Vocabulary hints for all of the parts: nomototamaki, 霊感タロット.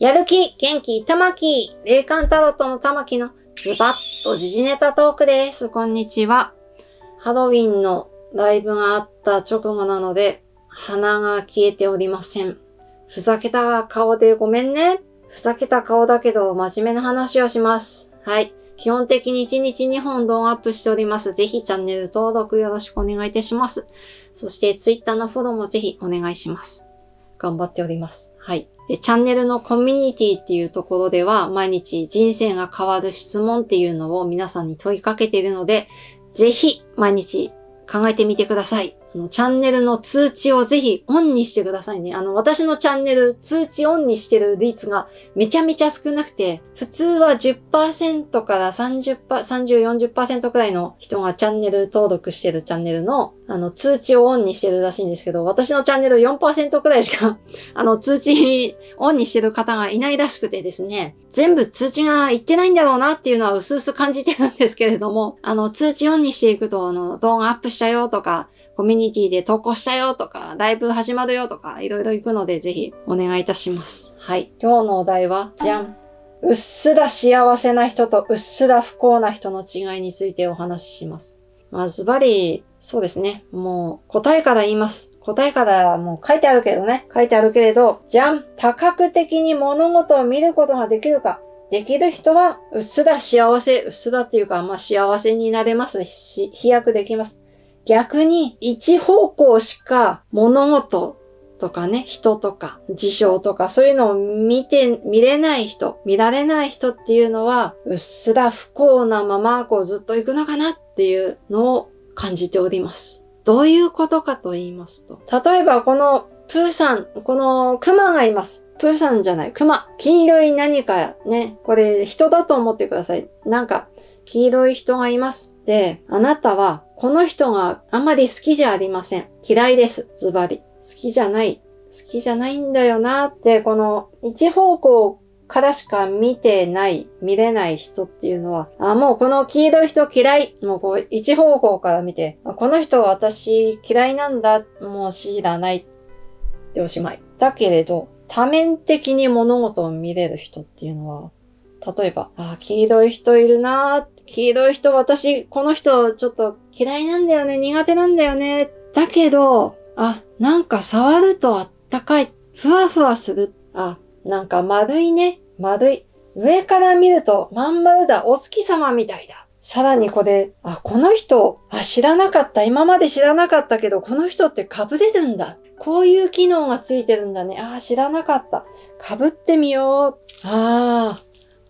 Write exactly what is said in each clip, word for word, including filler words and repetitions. やる気、元気、玉木、霊感タロットの玉木のズバッと時事ネタトークです。こんにちは。ハロウィンのライブがあった直後なので、鼻が消えておりません。ふざけた顔でごめんね。ふざけた顔だけど真面目な話をします。はい。基本的にいちにちにほん動画アップしております。ぜひチャンネル登録よろしくお願いいたします。そしてツイッターのフォローもぜひお願いします。頑張っております。はい。で、チャンネルのコミュニティっていうところでは毎日人生が変わる質問っていうのを皆さんに問いかけているので、ぜひ毎日考えてみてください。あの、チャンネルの通知をぜひオンにしてくださいね。あの、私のチャンネル通知オンにしてる率がめちゃめちゃ少なくて、普通は じゅっパーセント から さんじゅう、よんじゅっパーセント くらいの人がチャンネル登録してるチャンネルの、あの、通知をオンにしてるらしいんですけど、私のチャンネル よんパーセント くらいしか、あの、通知オンにしてる方がいないらしくてですね、全部通知がいってないんだろうなっていうのはうすうす感じてるんですけれども、あの、通知オンにしていくと、あの、動画アップしたよとか、コミュニティで投稿したよとか、ライブ始まるよとか、いろいろ行くので、ぜひお願いいたします。はい。今日のお題は、じゃん。うっすら幸せな人とうっすら不幸な人の違いについてお話しします。まあ、ズバリ、そうですね。もう、答えから言います。答えからもう書いてあるけどね。書いてあるけれど、じゃん。多角的に物事を見ることができるか。できる人は、うっすら幸せ、うっすらっていうか、まあ、幸せになれますし、飛躍できます。逆に一方向しか物事とかね、人とか事象とかそういうのを見て、見れない人、見られない人っていうのはうっすら不幸なままこうずっと行くのかなっていうのを感じております。どういうことかと言いますと、例えばこのプーさん、このクマがいます。プーさんじゃない、クマ。黄色い何かね、これ人だと思ってください。なんか黄色い人がいます。で、あなたはこの人があんまり好きじゃありません。嫌いです。ズバリ。好きじゃない。好きじゃないんだよなって、この一方向からしか見てない、見れない人っていうのは、あ、もうこの黄色い人嫌い。もうこう一方向から見て、この人は私嫌いなんだ。もう知らない。っておしまい。だけれど、多面的に物事を見れる人っていうのは、例えば、あ、黄色い人いるなーって。黄色い人、私、この人、ちょっと嫌いなんだよね、苦手なんだよね。だけど、あ、なんか触るとあったかい。ふわふわする。あ、なんか丸いね。丸い。上から見ると、まん丸だ。お月様みたいだ。さらにこれ、あ、この人、あ、知らなかった。今まで知らなかったけど、この人って被れるんだ。こういう機能がついてるんだね。あ、知らなかった。被ってみよう。ああ。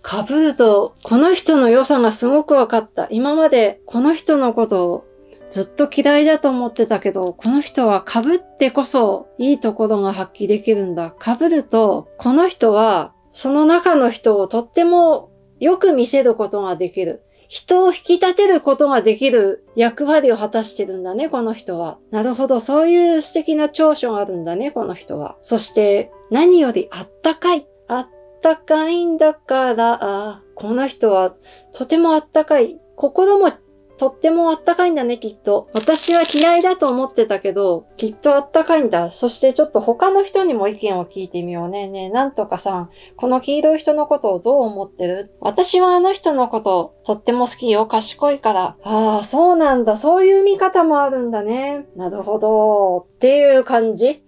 かぶると、この人の良さがすごく分かった。今までこの人のことをずっと嫌いだと思ってたけど、この人はかぶってこそいいところが発揮できるんだ。かぶると、この人はその中の人をとってもよく見せることができる。人を引き立てることができる役割を果たしてるんだね、この人は。なるほど、そういう素敵な長所があるんだね、この人は。そして、何よりあったかい。ああったかいんだから、この人はとてもあったかい。心もとってもあったかいんだね、きっと。私は嫌いだと思ってたけど、きっとあったかいんだ。そしてちょっと他の人にも意見を聞いてみようね。ねえ、なんとかさん、この黄色い人のことをどう思ってる？私はあの人のこととっても好きよ。賢いから。ああ、そうなんだ。そういう見方もあるんだね。なるほど。っていう感じ。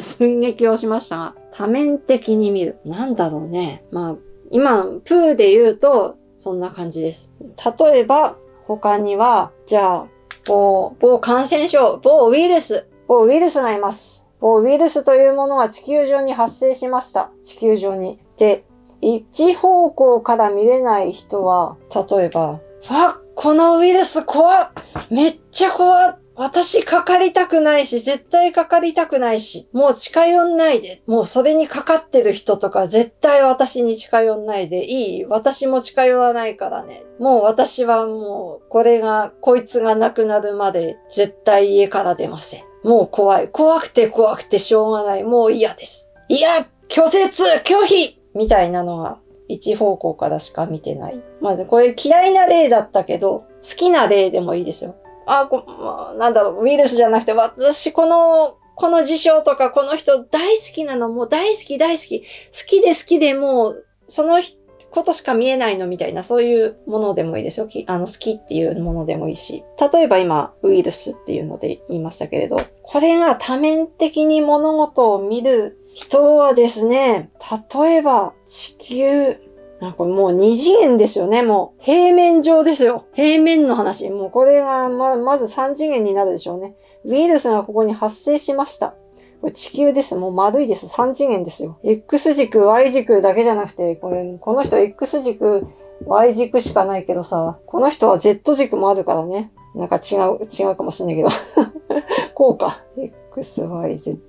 寸劇をしましたが。多面的に見る。なんだろうね。まあ、今、プーで言うと、そんな感じです。例えば、他には、じゃあ、某、某感染症、某ウイルス、某ウイルスがいます。某ウイルスというものが地球上に発生しました。地球上に。で、一方向から見れない人は、例えば、わ、このウイルス怖っ！めっちゃ怖っ！私かかりたくないし、絶対かかりたくないし、もう近寄んないで、もうそれにかかってる人とか絶対私に近寄んないでいい、私も近寄らないからね。もう私はもう、これが、こいつが亡くなるまで絶対家から出ません。もう怖い。怖くて怖くてしょうがない。もう嫌です。いや、拒絶、拒否みたいなのが一方向からしか見てない。まあ、これ嫌いな例だったけど、好きな例でもいいですよ。あ、こ、なんだろう、ウイルスじゃなくて、私、この、この事象とかこの人大好きなの、もう大好き大好き、好きで好きでもうそのことしか見えないのみたいな、そういうものでもいいですよ。あの好きっていうものでもいいし。例えば今ウイルスっていうので言いましたけれど、これが多面的に物事を見る人はですね、例えば地球、なんかもう二次元ですよね。もう平面上ですよ。平面の話。もうこれが ま, まず三次元になるでしょうね。ウイルスがここに発生しました。これ地球です。もう丸いです。三次元ですよ。X 軸、Y 軸だけじゃなくて、これ、この人 X 軸、Y 軸しかないけどさ、この人は Z 軸もあるからね。なんか違う、違うかもしれないけど。こうか。X、Y、Z。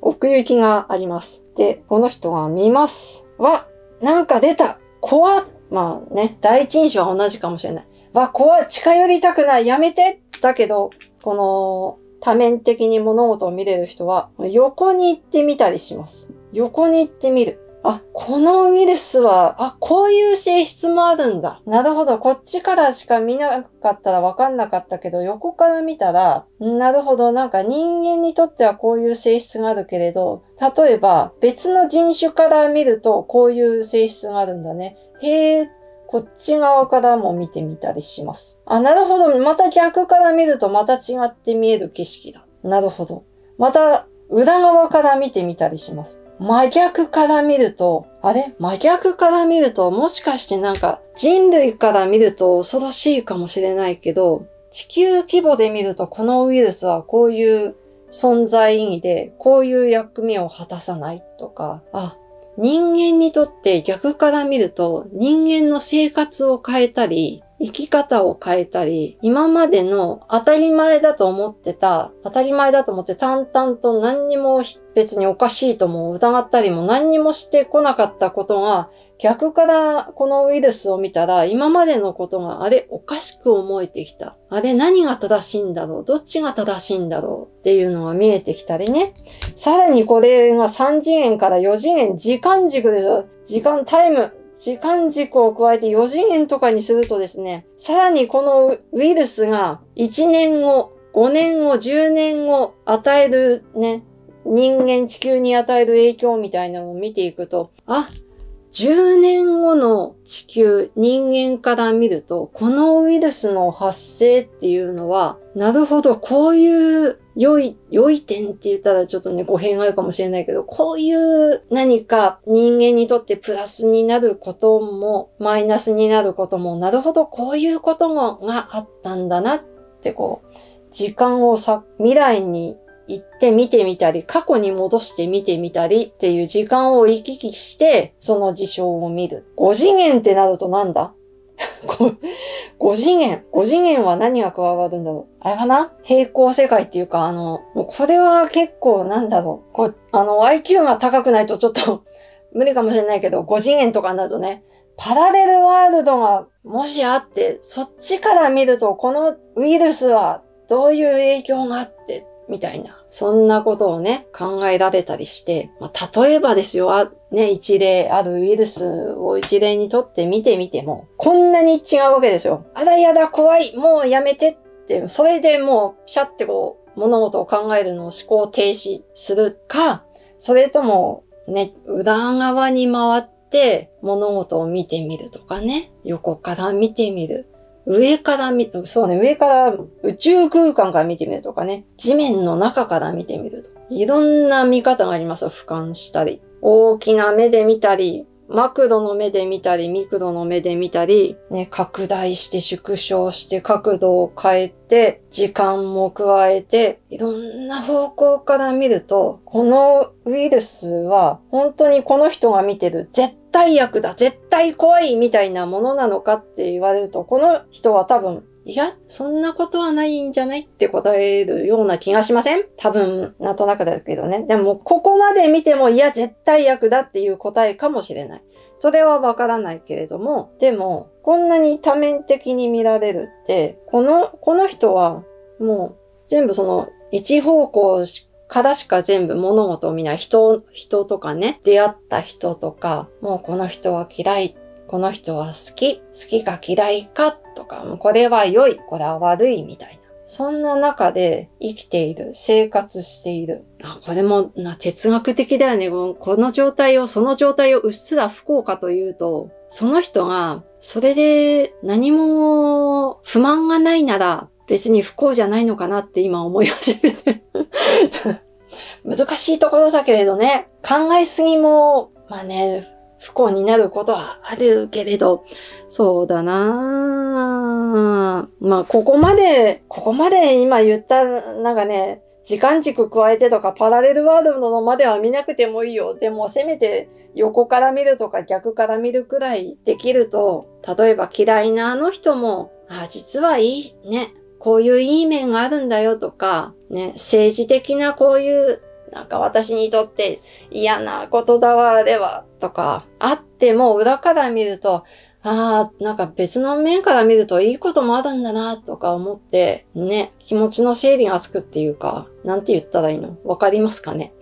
奥行きがあります。で、この人が見ます。は、なんか出た。怖っ。まあね、第一印象は同じかもしれない。わ、怖っ。近寄りたくない。やめて。だけど、この多面的に物事を見れる人は、横に行ってみたりします。横に行ってみる。あ、このウイルスは、あ、こういう性質もあるんだ。なるほど。こっちからしか見なかったらわかんなかったけど、横から見たら、なるほど。なんか人間にとってはこういう性質があるけれど、例えば別の人種から見るとこういう性質があるんだね。へー。こっち側からも見てみたりします。あ、なるほど。また逆から見るとまた違って見える景色だ。なるほど。また裏側から見てみたりします。真逆から見ると、あれ？真逆から見ると、もしかしてなんか人類から見ると恐ろしいかもしれないけど、地球規模で見るとこのウイルスはこういう存在意義で、こういう役目を果たさないとか、あ、人間にとって逆から見ると人間の生活を変えたり、生き方を変えたり、今までの当たり前だと思ってた、当たり前だと思って淡々と何にも別におかしいとも疑ったりも何にもしてこなかったことが、逆からこのウイルスを見たら今までのことがあれおかしく思えてきた。あれ何が正しいんだろう？どっちが正しいんだろう？っていうのが見えてきたりね。さらにこれがさん次元からよ次元、時間軸でしょ？時間、タイム。時間軸を加えてよ次元とかにするとですね、さらにこのウイルスがいちねんご、ごねんご、じゅうねんご与えるね、人間地球に与える影響みたいなのを見ていくと、あ、じゅうねんごの地球、人間から見ると、このウイルスの発生っていうのは、なるほど、こういう良い、良い点って言ったらちょっとね、語弊があるかもしれないけど、こういう何か人間にとってプラスになることも、マイナスになることも、なるほど、こういうこともがあったんだなって、こう、時間をさ、未来に行って見てみたり、過去に戻して見てみたりっていう時間を行き来して、その事象を見る。ご次元ってなるとなんだ？ご次元。ご次元は何が加わるんだろう。あれかな？平行世界っていうか、あの、もうこれは結構なんだろう。こう、あの、アイキュー が高くないとちょっと無理かもしれないけど、ご次元とかになるとね、パラレルワールドがもしあって、そっちから見ると、このウイルスはどういう影響があって、みたいな。そんなことをね、考えられたりして、まあ、例えばですよ、あ、ね、一例、あるウイルスを一例にとって見てみても、こんなに違うわけですよ。あらやだ、怖い、もうやめてって、それでもう、シャってこう、物事を考えるのを思考停止するか、それとも、ね、裏側に回って、物事を見てみるとかね、横から見てみる。上から見、そうね、上から宇宙空間から見てみるとかね、地面の中から見てみると。いろんな見方がありますよ。俯瞰したり、大きな目で見たり、マクロの目で見たり、ミクロの目で見たり、ね、拡大して縮小して角度を変えて、時間も加えて、いろんな方向から見ると、このウイルスは本当にこの人が見てる絶対絶対役だ、絶対怖いみたいなものなのかって言われると、この人は多分、いや、そんなことはないんじゃないって答えるような気がしません？多分、なんとなくだけどね。でも、ここまで見ても、いや、絶対役だっていう答えかもしれない。それはわからないけれども、でも、こんなに多面的に見られるって、この、この人は、もう、全部その、一方向しか、からしか全部物事を見ない人、人とかね、出会った人とか、もうこの人は嫌い、この人は好き、好きか嫌いかとか、もうこれは良い、これは悪いみたいな。そんな中で生きている、生活している。あ、これもな哲学的だよね。この状態を、その状態をうっすら不幸かというと、その人がそれで何も不満がないなら別に不幸じゃないのかなって今思い始めて難しいところだけれどね、考えすぎも、まあね、不幸になることはあるけれど、そうだなぁ。まあ、ここまで、ここまで今言った、なんかね、時間軸加えてとかパラレルワールドまでは見なくてもいいよ。でも、せめて横から見るとか逆から見るくらいできると、例えば嫌いなあの人も、あ、実はいいね。こういういい面があるんだよとか、ね、政治的なこういう、なんか私にとって嫌なことだわ、では、とか、あっても裏から見ると、ああ、なんか別の面から見るといいこともあるんだな、とか思って、ね、気持ちの整理がつくっていうか、なんて言ったらいいの？わかりますかね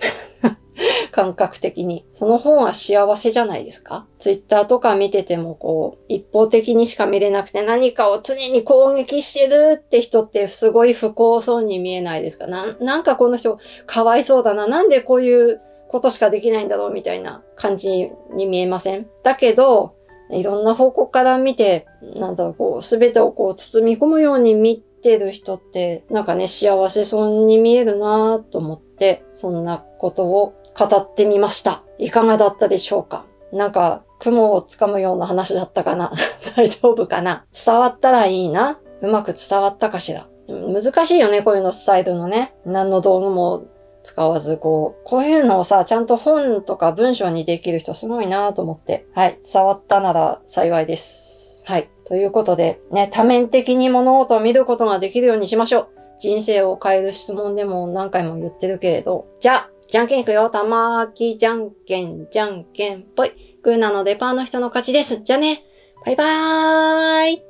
感覚的に。その方が幸せじゃないですか？ツイッターとか見ててもこう、一方的にしか見れなくて何かを常に攻撃してるって人ってすごい不幸そうに見えないですか？な、なんかこの人かわいそうだな。なんでこういうことしかできないんだろうみたいな感じに見えません？だけど、いろんな方向から見て、なんだろう、こう、すべてをこう包み込むように見てる人って、なんかね、幸せそうに見えるなぁと思って、そんなことを語ってみました。いかがだったでしょうか？なんか、雲をつかむような話だったかな大丈夫かな？伝わったらいいな。うまく伝わったかしら？難しいよね、こういうの伝えるのね。何の道具も使わず、こう。こういうのをさ、ちゃんと本とか文章にできる人すごいなと思って。はい。伝わったなら幸いです。はい。ということで、ね、多面的に物事を見ることができるようにしましょう。人生を変える質問でも何回も言ってるけれど。じゃあ、じゃんけんいくよ。玉あきじゃんけん、じゃんけんぽい。グーなのでパーの人の勝ちです。じゃあね。バイバーイ。